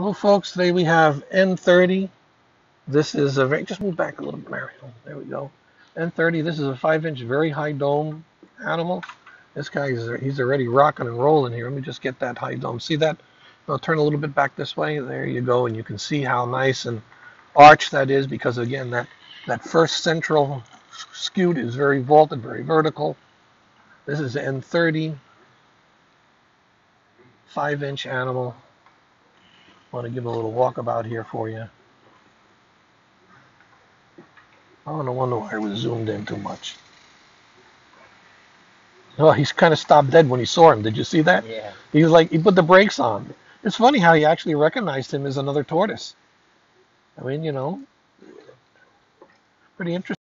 Well, folks, today we have N30. This is a very, just move back a little bit, Mario. There we go. N30, this is a 5-inch, very high dome animal. This guy, he's already rocking and rolling here. Let me just get that high dome. See that? I'll turn a little bit back this way. There you go, and you can see how nice and arched that is because, again, that first central skewed is very vaulted, very vertical. This is N30, 5-inch animal. I want to give a little walkabout here for you. Oh, no wonder why I was zoomed in too much. Oh, he's kind of stopped dead when he saw him. Did you see that? Yeah. He was like, he put the brakes on. It's funny how he actually recognized him as another tortoise. I mean, you know, pretty interesting.